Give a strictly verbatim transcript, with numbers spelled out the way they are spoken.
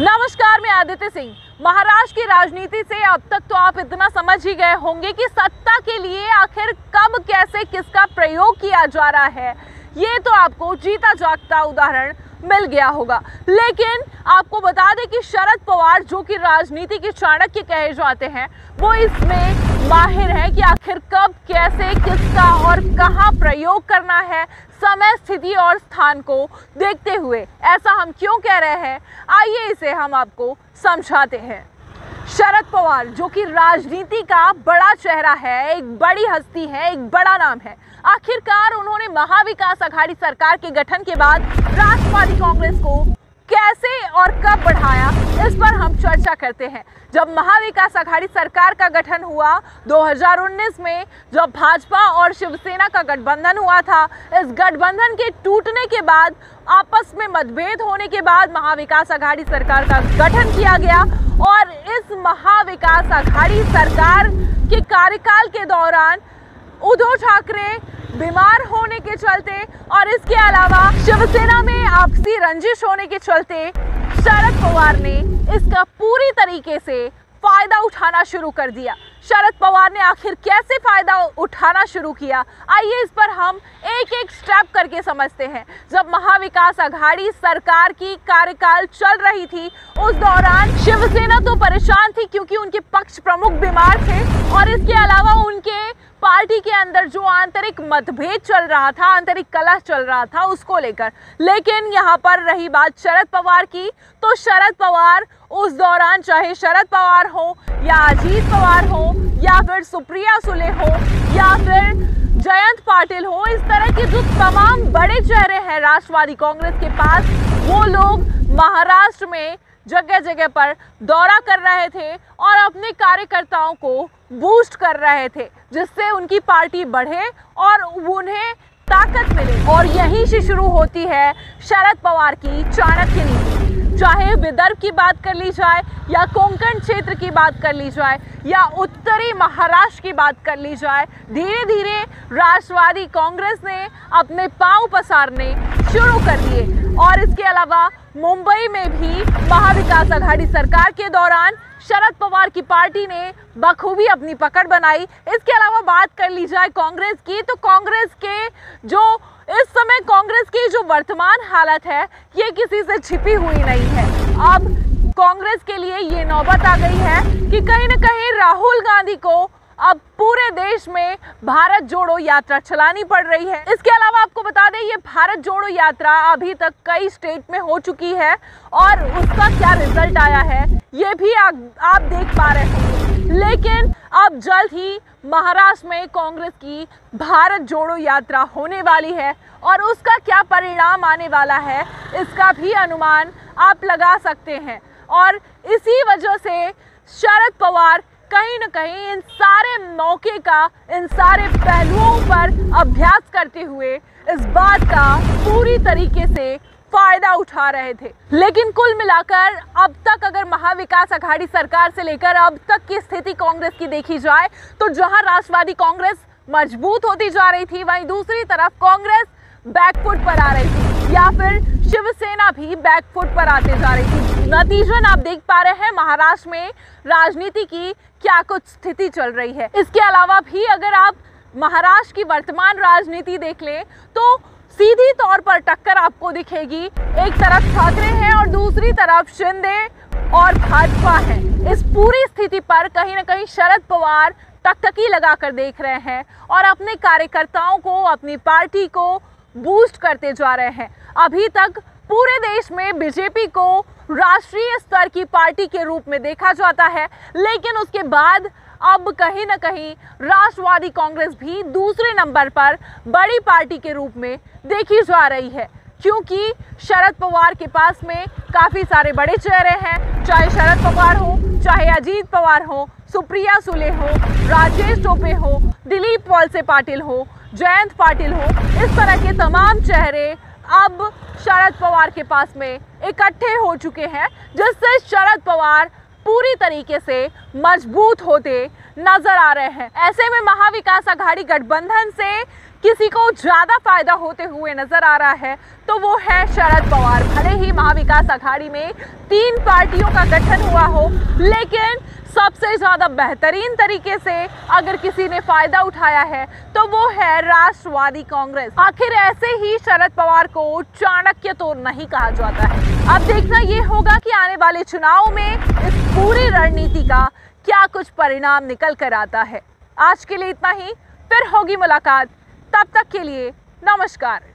नमस्कार, मैं आदित्य सिंह। महाराष्ट्र की राजनीति से अब तक तो आप इतना समझ ही गए होंगे कि सत्ता के लिए आखिर कब कैसे किसका प्रयोग किया जा रहा है, ये तो आपको जीता जागता उदाहरण मिल गया होगा। लेकिन आपको बता दें कि शरद पवार, जो कि राजनीति के चाणक्य कहे जाते हैं, वो इसमें माहिर है कि आखिर कब कैसे किसका और कहाँ प्रयोग करना है, समय, स्थिति और स्थान को देखते हुए। ऐसा हम क्यों कह रहे हैं, आइए इसे हम आपको समझाते हैं। शरद पवार, जो कि राजनीति का बड़ा चेहरा है, एक बड़ी हस्ती है, एक बड़ा नाम है। आखिरकार उन्होंने महाविकास अघाड़ी सरकार के गठन के बाद राष्ट्रवादी कांग्रेस को कैसे और कब बढ़ाया, इस पर हम चर्चा करते हैं। जब महाविकास अघाड़ी सरकार का गठन हुआ दो हज़ार उन्नीस में, जब भाजपा और शिवसेना का गठबंधन हुआ था, इस गठबंधन के टूटने के बाद, आपस में मतभेद होने के बाद महाविकास अघाड़ी सरकार का गठन किया गया। और इस महाविकास अघाड़ी सरकार के कार्यकाल के दौरान उद्धव ठाकरे बीमार होने के चलते और इसके अलावा शिवसेना में आपसी रंजिश होने के चलते शरद पवार ने इसका पूरी तरीके से फायदा उठाना शुरू कर दिया। शरद पवार ने आखिर कैसे फायदा उठाना शुरू किया, आइए इस पर हम एक एक स्टेप करके समझते हैं। जब महाविकास अघाड़ी सरकार की कार्यकाल चल रही थी, उस दौरान शिवसेना तो परेशान थी क्योंकि उनके पक्ष प्रमुख बीमार थे और इसके अलावा उनके पार्टी के अंदर जो आंतरिक मतभेद चल रहा था, आंतरिक कलह चल रहा था, उसको लेकर। लेकिन यहाँ पर रही बात शरद पवार की, तो शरद पवार उस दौरान, चाहे शरद पवार हो या अजीत पवार हो या फिर सुप्रिया सुले हो या फिर जयंत पाटिल हो, इस तरह के जो तमाम बड़े चेहरे हैं राष्ट्रवादी कांग्रेस के पास, वो लोग महाराष्ट्र में जगह जगह पर दौरा कर रहे थे और अपने कार्यकर्ताओं को बूस्ट कर रहे थे, जिससे उनकी पार्टी बढ़े और उन्हें ताकत मिले। और यहीं से शुरू होती है शरद पवार की चाणक्य नीति। चाहे विदर्भ की बात कर ली जाए या कोंकण क्षेत्र की बात कर ली जाए या उत्तरी महाराष्ट्र की बात कर ली जाए, धीरे धीरे राष्ट्रवादी कांग्रेस ने अपने पांव पसारने शुरू कर दिए। और इसके अलावा मुंबई में भी महाविकास अघाड़ी सरकार के दौरान शरद पवार की पार्टी ने बखूबी अपनी पकड़ बनाई। इसके अलावा बात कर ली जाए कांग्रेस की, तो कांग्रेस के जो इस समय कांग्रेस की जो वर्तमान हालत है, ये किसी से छिपी हुई नहीं है। अब कांग्रेस के लिए ये नौबत आ गई है कि कहीं ना कहीं राहुल गांधी को अब पूरे देश में भारत जोड़ो यात्रा चलानी पड़ रही है। इसके अलावा आपको बता दें, ये भारत जोड़ो यात्रा अभी तक कई स्टेट में हो चुकी है और उसका क्या रिजल्ट आया है, ये भी आ, आप देख पा रहे होंगे। लेकिन अब जल्द ही महाराष्ट्र में कांग्रेस की भारत जोड़ो यात्रा होने वाली है और उसका क्या परिणाम आने वाला है, इसका भी अनुमान आप लगा सकते हैं। और इसी वजह से शरद पवार कहीं ना कहीं इन सारे मौके का, इन सारे पहलुओं पर अभ्यास करते हुए इस बात का पूरी तरीके से फायदा उठा रहे थे। लेकिन कुल मिलाकर अब तक अगर महाविकास अघाड़ी सरकार से लेकर अब तक की स्थिति कांग्रेस की देखी जाए, तो जहां राष्ट्रवादी कांग्रेस मजबूत होती जा रही थी, वहीं दूसरी तरफ कांग्रेस बैकफुट पर आ रही थी या फिर शिवसेना भी बैकफुट पर आते जा रही थी। नतीजन आप देख पा रहे हैं महाराष्ट्र में राजनीति की क्या कुछ स्थिति चल रही है। इसके अलावा भी अगर आप महाराष्ट्र की वर्तमान राजनीति देख लें, तो सीधी तौर पर टक्कर आपको दिखेगी। एक तरफ ठाकरे हैं और दूसरी तरफ शिंदे और भाजपा है। इस पूरी स्थिति पर कहीं ना कहीं शरद पवार टकटकी लगाकर देख रहे हैं और अपने कार्यकर्ताओं को, अपनी पार्टी को बूस्ट करते जा रहे हैं। अभी तक पूरे देश में बीजेपी को राष्ट्रीय स्तर की पार्टी के रूप में देखा जाता है, लेकिन उसके बाद अब कहीं ना कहीं राष्ट्रवादी कांग्रेस भी दूसरे नंबर पर बड़ी पार्टी के रूप में देखी जा रही है, क्योंकि शरद पवार के पास में काफ़ी सारे बड़े चेहरे हैं। चाहे शरद पवार हो, चाहे अजीत पवार हो, सुप्रिया सुले हो, राजेश टोपे हो, दिलीप वॉलसे पाटिल हो, जयंत पाटिल हो, इस तरह के तमाम चेहरे अब शरद पवार के पास में इकट्ठे हो चुके हैं, जिससे शरद पवार पूरी तरीके से मजबूत होते नजर आ रहे हैं। ऐसे में महाविकास अघाड़ी गठबंधन से किसी को ज़्यादा फायदा होते हुए नजर आ रहा है तो वो है शरद पवार। भले ही महाविकास अघाड़ी में तीन पार्टियों का गठन हुआ हो, लेकिन सबसे ज़्यादा बेहतरीन तरीके से अगर किसी ने फायदा उठाया है तो वो है राष्ट्रवादी कांग्रेस। आखिर ऐसे ही शरद पवार को चाणक्य तो नहीं कहा जाता है। अब देखना ये होगा कि आने वाले चुनाव में इस पूरी रणनीति का क्या कुछ परिणाम निकल कर आता है। आज के लिए इतना ही, फिर होगी मुलाकात, तब तक के लिए नमस्कार।